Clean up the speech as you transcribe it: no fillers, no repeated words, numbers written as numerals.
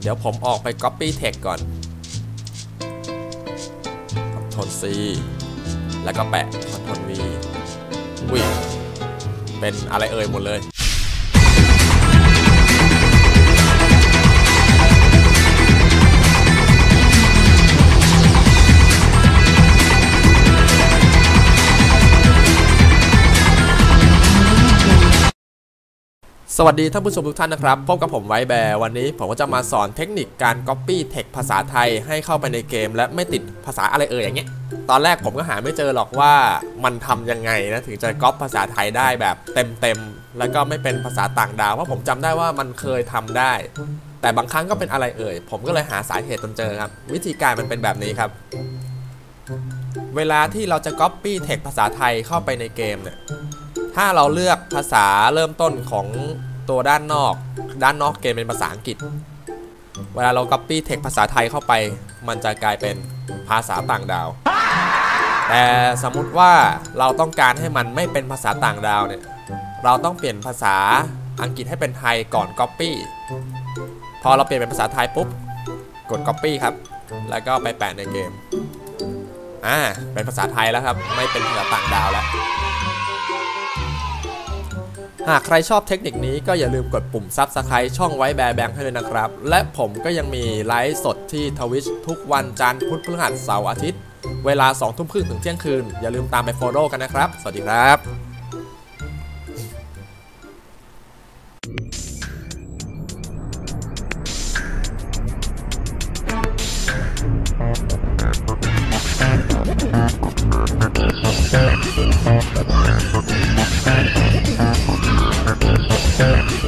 เดี๋ยวผมออกไป Copy Text ก่อน Ctrl C แล้วก็แปะ Ctrl V อุ้ยเป็นอะไรเอ่ยหมดเลยสวัสดีท่านผู้ชมทุกท่านนะครับพบกับผมไว้แบร์วันนี้ผมก็จะมาสอนเทคนิคการ Copy Text ภาษาไทยให้เข้าไปในเกมและไม่ติดภาษาอะไรอย่างเงี้ยตอนแรกผมก็หาไม่เจอหรอกว่ามันทำยังไงนะถึงจะก๊อปภาษาไทยได้แบบเต็มแล้วก็ไม่เป็นภาษาต่างดาวเพราะผมจำได้ว่ามันเคยทำได้แต่บางครั้งก็เป็นอะไรผมก็เลยหาสาเหตุจนเจอครับวิธีการมันเป็นแบบนี้ครับเวลาที่เราจะ Copy Text ภาษาไทยเข้าไปในเกมเนี่ยถ้าเราเลือกภาษาเริ่มต้นของตัวด้านนอกเกมเป็นภาษาอังกฤษเวลาเรา Copy Text ภาษาไทยเข้าไปมันจะกลายเป็นภาษาต่างดาวแต่สมมุติว่าเราต้องการให้มันไม่เป็นภาษาต่างดาวเนี่ยเราต้องเปลี่ยนภาษาอังกฤษให้เป็นไทยก่อน Copy พอเราเปลี่ยนเป็นภาษาไทยปุ๊บกด Copy ครับแล้วก็ไปแปะในเกมเป็นภาษาไทยแล้วครับไม่เป็นภาษาต่างดาวแล้วหากใครชอบเทคนิคนี้ก็อย่าลืมกดปุ่ม Subscribe ช่องไว้แบร์แบงค์ให้ด้วยนะครับและผมก็ยังมีไลฟ์สดที่ Twitch ทุกวันจันทร์พุธพฤหัสเสาร์อาทิตย์เวลา 20:30 ถึงเที่ยงคืนอย่าลืมตามไป Follow กันนะครับสวัสดีครับ